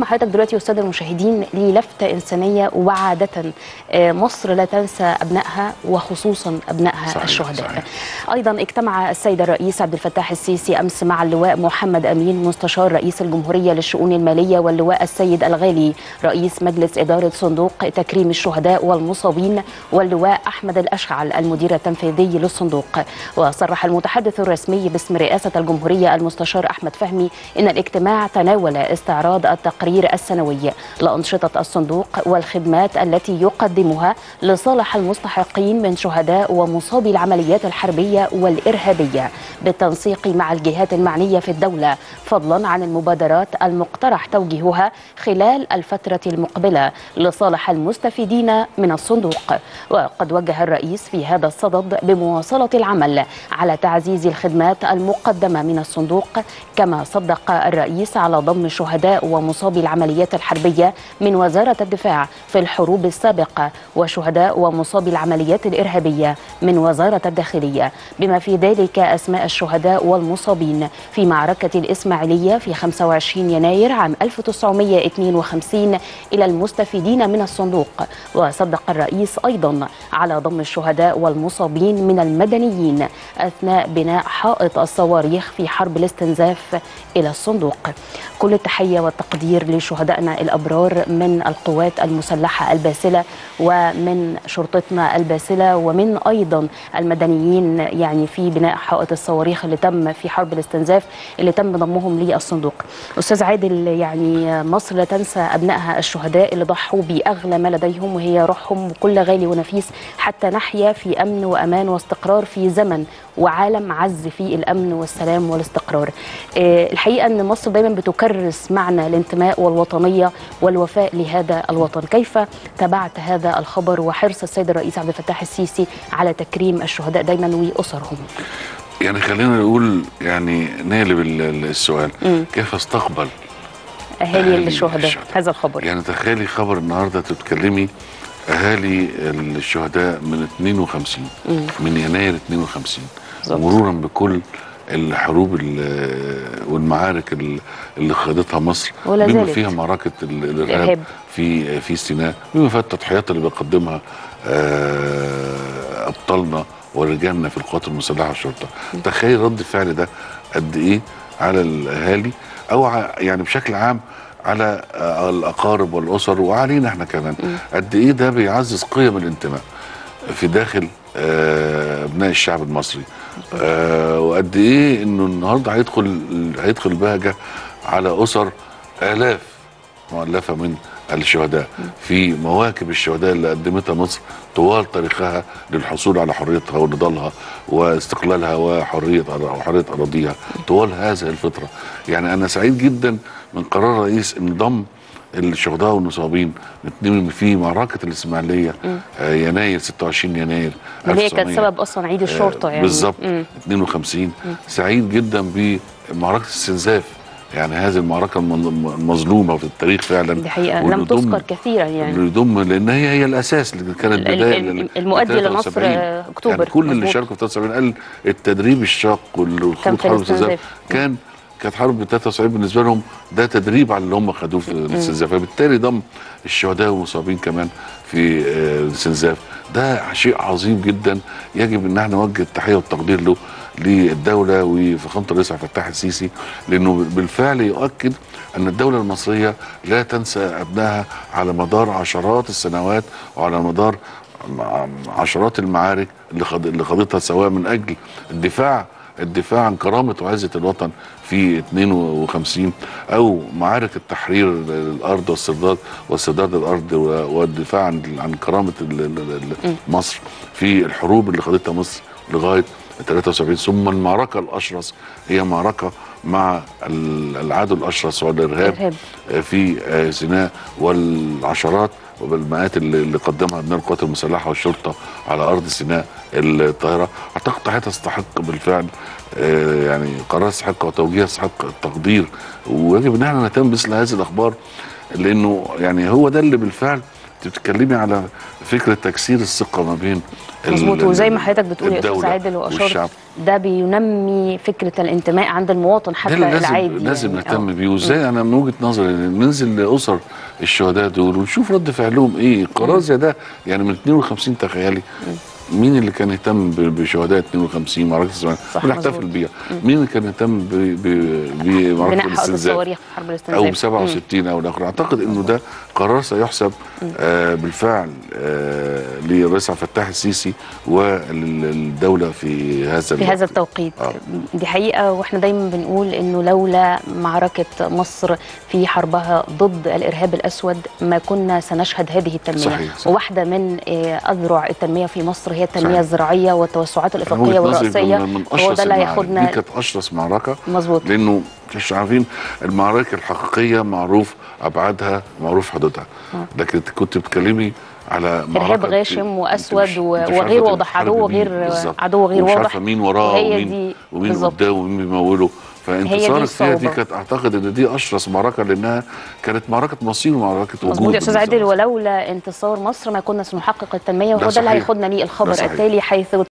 بحكم حضرتك دلوقتي والساده المشاهدين للفتة إنسانية، وعادة مصر لا تنسى أبنائها وخصوصا أبنائها صحيح الشهداء. صحيح. أيضا اجتمع السيد الرئيس عبد الفتاح السيسي أمس مع اللواء محمد أمين مستشار رئيس الجمهورية للشؤون المالية، واللواء السيد الغالي رئيس مجلس إدارة صندوق تكريم الشهداء والمصابين، واللواء أحمد الأشعل المدير التنفيذي للصندوق. وصرح المتحدث الرسمي باسم رئاسة الجمهورية المستشار أحمد فهمي إن الاجتماع تناول استعراض التقرير السنوي لأنشطة الصندوق والخدمات التي يقدمها لصالح المستحقين من شهداء ومصابي العمليات الحربية والإرهابية بالتنسيق مع الجهات المعنية في الدولة، فضلا عن المبادرات المقترح توجيهها خلال الفترة المقبلة لصالح المستفيدين من الصندوق. وقد وجه الرئيس في هذا الصدد بمواصلة العمل على تعزيز الخدمات المقدمة من الصندوق، كما صدق الرئيس على ضم شهداء ومصابي العمليات الحربية من وزارة الدفاع في الحروب السابقة وشهداء ومصابي العمليات الإرهابية من وزارة الداخلية، بما في ذلك أسماء الشهداء والمصابين في معركة الإسماعيلية في 25 يناير عام 1952 إلى المستفيدين من الصندوق. وصدق الرئيس أيضا على ضم الشهداء والمصابين من المدنيين أثناء بناء حائط الصواريخ في حرب الاستنزاف إلى الصندوق. كل التحية والتقدير لشهدائنا الأبرار من القوات المسلحة الباسلة ومن شرطتنا الباسلة ومن أيضا المدنيين يعني في بناء حائط الصواريخ اللي تم في حرب الاستنزاف اللي تم ضمهم للصندوق. أستاذ عادل، يعني مصر لا تنسى أبنائها الشهداء اللي ضحوا بأغلى ما لديهم وهي روحهم وكل غالي ونفيس حتى نحيا في أمن وأمان واستقرار في زمن وعالم عز فيه الأمن والسلام والاستقرار. الحقيقة أن مصر دايما بتكرس معنى الانتماء والوطنية والوفاء لهذا الوطن. كيف تابعت هذا الخبر وحرص السيد الرئيس عبد الفتاح السيسي على تكريم الشهداء دايما وأسرهم؟ يعني خلينا نقول يعني نقلب السؤال، كيف استقبل أهالي الشهداء هذا الخبر؟ يعني تخيلي خبر النهارده تتكلمي أهالي الشهداء من 52 من يناير 52 مرورا بكل الحروب والمعارك اللي خاضتها مصر بما فيها معركة الإرهاب في سيناء، بما فيها التضحيات اللي بيقدمها أبطالنا ورجالنا في القوات المسلحة والشرطة. تخيل رد الفعل ده قد إيه على الأهالي أو يعني بشكل عام على الأقارب والأسر وعلينا إحنا كمان. قد إيه ده بيعزز قيم الانتماء في داخل أبناء الشعب المصري، وقد إيه إنه النهارده هيدخل بهجة على أسر آلاف مؤلفة من الشهداء في مواكب الشهداء اللي قدمتها مصر طوال تاريخها للحصول على حريتها ونضالها واستقلالها وحرية أراضيها طوال هذه الفترة. يعني أنا سعيد جدا من قرار الرئيس إن ضم الشهداء والمصابين في معركة الإسماعيلية يناير 26 يناير 1900 اللي كانت سبب أصلا عيد الشرطة يعني بالظبط 52. سعيد جدا بمعركة الاستنزاف، يعني هذه المعركة المظلومة في التاريخ فعلا دي حقيقة لم تذكر كثيرا، يعني يضم لأن هي الأساس اللي كانت بداية المؤدي لنصر أكتوبر. يعني كل اللي شاركوا في 73 قال التدريب الشاق والخروج حرب الاستنزاف كانت حرب 73 بالنسبه لهم ده تدريب على اللي هم خدوه في الاستنزاف، فبالتالي ضم الشهداء والمصابين كمان في الاستنزاف ده شيء عظيم جدا يجب ان احنا نوجه التحيه والتقدير له للدوله وفخامه الرئيس عبد الفتاح السيسي، لانه بالفعل يؤكد ان الدوله المصريه لا تنسى ابنائها على مدار عشرات السنوات وعلى مدار عشرات المعارك اللي خاضتها سواء من اجل الدفاع عن كرامة وعزة الوطن في 52 أو معارك تحرير الأرض واسترداد الأرض والدفاع عن كرامة مصر في الحروب اللي خاضتها مصر لغاية 73، ثم المعركة الأشرس هي معركة مع العدو الأشرس والإرهاب في سيناء والعشرات وبالمئات اللي قدمها ابناء القوات المسلحه والشرطه على ارض سيناء الطاهره. اعتقد تحية تستحق بالفعل يعني قرار يستحق وتوجيه يستحق التقدير، ويجب ان احنا نهتم مثل هذه الاخبار لانه يعني هو ده اللي بالفعل انت بتتكلمي على فكره تكسير الثقه ما بين مظبوط، وزي ما حضرتك بتقول يا استاذ عادل واشرت ده بينمي فكرة الانتماء عند المواطن حتى العادي. لازم يعني نهتم بيه. وازاي؟ انا من وجهة نظري ننزل لأسر الشهداء دول ونشوف رد فعلهم ايه. القرار زي ده يعني من 52 تخيلي مين اللي كان يهتم بشهداء 52 معركة الإسماعيلية ونحتفل بيها؟ مين اللي كان يهتم بمعركة الإسماعيلية أو 67 أو الآخر؟ أعتقد إنه ده قرار سيحسب بالفعل للرئيس عبد الفتاح السيسي والدولة في هذا التوقيت. دي حقيقة. وإحنا دايما بنقول إنه لولا معركة مصر في حربها ضد الإرهاب الأسود ما كنا سنشهد هذه التنمية. صحيح. وواحدة من أذرع التنمية في مصر هي التنمية الزراعية والتوسعات الإفقية والرأسية. هو ده اللي هياخدنا. دي كانت أشرس معركة. مظبوط. لأنه مش عارفين المعارك الحقيقية معروف أبعادها معروف حدودها. لكن كنت بتكلمي على إرهاب غاشم وأسود وغير واضح، عدو غير واضح، مش عارفة مين وراه ومين قدامه ومين بيموله. فانتصار السياسة دي كانت اعتقد ان دي اشرس معركه لانها كانت معركه مصير ومعركه وجود. مظبوط يا استاذ عادل، ولولا انتصار مصر ما كنا سنحقق التنميه. وهو ده اللي هياخدنا ليه الخبر التالي حيث